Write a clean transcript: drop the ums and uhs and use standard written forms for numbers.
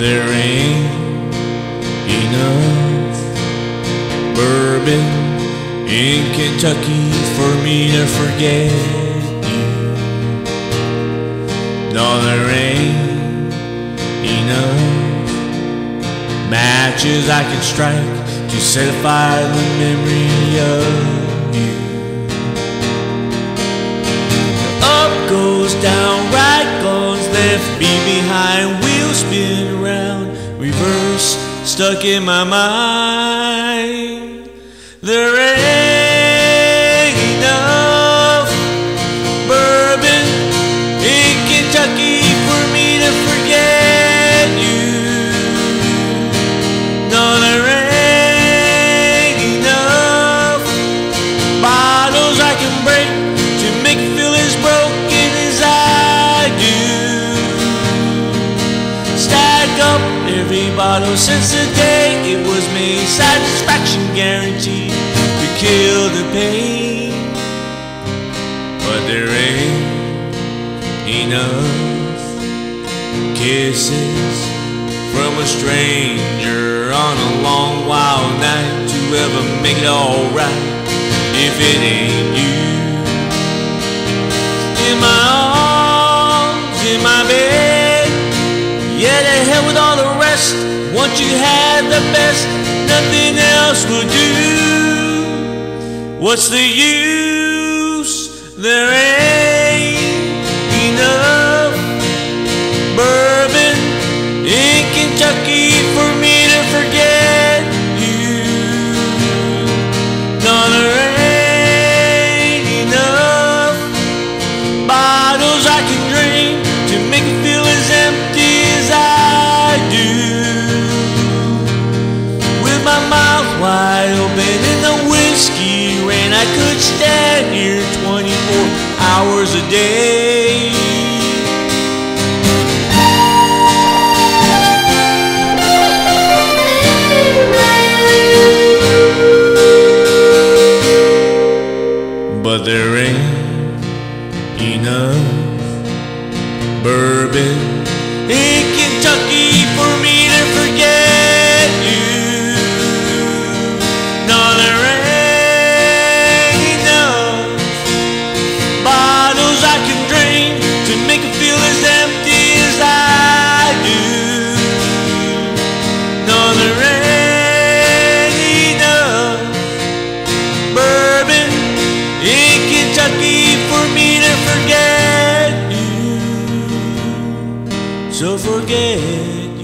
there ain't enough bourbon in Kentucky for me to forget you. No, there ain't enough matches I can strike to set fire the memory of you. Up goes down, right goes left, be behind, wheels spin round, reverse, stuck in my mind. There ain't enough bourbon in Kentucky for me to forget you. No, there ain't every bottle since the day it was made, satisfaction guaranteed to kill the pain. But there ain't enough kisses from a stranger on a long wild night to ever make it all right if it ain't you. In my arms, in my bed, yeah, the hell with all the rest. Once you had the best, nothing else will do. What's the use? There ain't enough bourbon in Kentucky for me to forget you. No, there ain't enough bottles I can drink to make me feel as empty as I do. With my mouth wide open in the whiskey rain, I could stand here 24 hours a day. But there ain't enough bourbon in Kentucky for me to forget you. No, there ain't enough bottles I can drink to make it feel as empty as I do. No, there ain't enough bourbon in Kentucky for me to forget you. So forget